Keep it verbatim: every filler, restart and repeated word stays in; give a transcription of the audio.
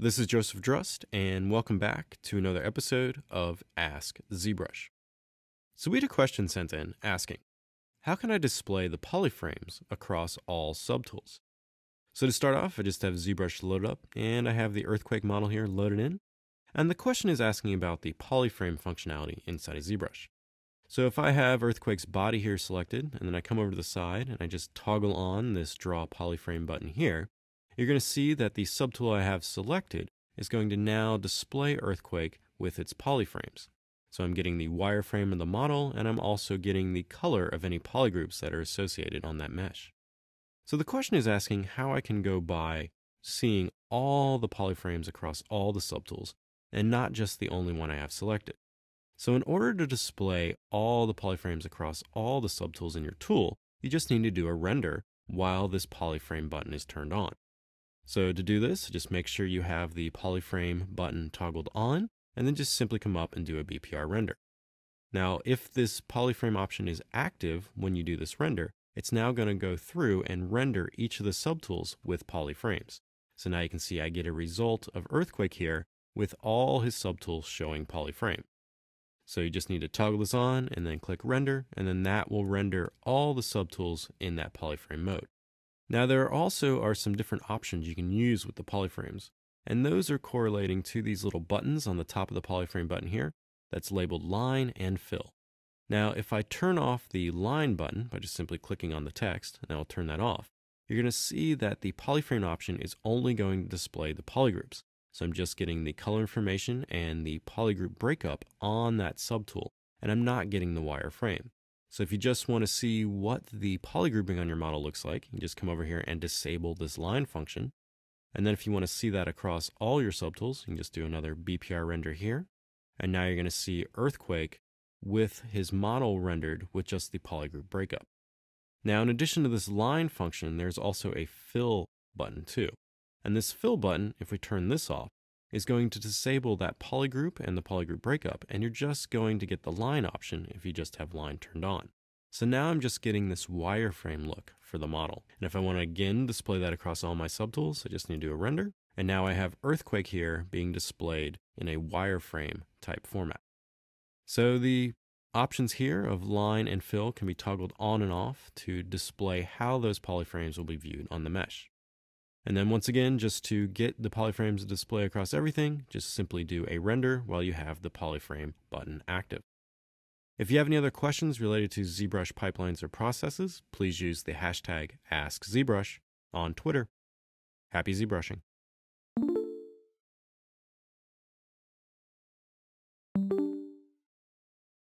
This is Joseph Drust, and welcome back to another episode of Ask ZBrush. So we had a question sent in asking, how can I display the polyframes across all subtools? So to start off, I just have ZBrush loaded up, and I have the Earthquake model here loaded in. And the question is asking about the polyframe functionality inside of ZBrush. So if I have Earthquake's body here selected, and then I come over to the side, and I just toggle on this Draw Polyframe button here, you're going to see that the subtool I have selected is going to now display Earthquake with its polyframes. So I'm getting the wireframe of the model, and I'm also getting the color of any polygroups that are associated on that mesh. So the question is asking how I can go by seeing all the polyframes across all the subtools, and not just the only one I have selected. So in order to display all the polyframes across all the subtools in your tool, you just need to do a render while this polyframe button is turned on. So to do this, just make sure you have the polyframe button toggled on, and then just simply come up and do a B P R render. Now, if this polyframe option is active when you do this render, it's now going to go through and render each of the subtools with polyframes. So now you can see I get a result of Earthquake here with all his subtools showing polyframe. So you just need to toggle this on and then click render, and then that will render all the subtools in that polyframe mode. Now there also are some different options you can use with the polyframes, and those are correlating to these little buttons on the top of the polyframe button here that's labeled line and fill. Now if I turn off the line button by just simply clicking on the text, and I'll turn that off, you're going to see that the polyframe option is only going to display the polygroups. So I'm just getting the color information and the polygroup breakup on that subtool, and I'm not getting the wireframe. So if you just want to see what the polygrouping on your model looks like, you can just come over here and disable this line function. And then if you want to see that across all your subtools, you can just do another B P R render here. And now you're going to see Earthquake with his model rendered with just the polygroup breakup. Now, in addition to this line function, there's also a fill button too. And this fill button, if we turn this off, is going to disable that polygroup and the polygroup breakup, and you're just going to get the line option if you just have line turned on. So now I'm just getting this wireframe look for the model. And if I want to again display that across all my subtools, I just need to do a render. And now I have Earthquake here being displayed in a wireframe type format. So the options here of line and fill can be toggled on and off to display how those polyframes will be viewed on the mesh. And then once again, just to get the polyframes to display across everything, just simply do a render while you have the polyframe button active. If you have any other questions related to ZBrush pipelines or processes, please use the hashtag Ask ZBrush on Twitter. Happy ZBrushing.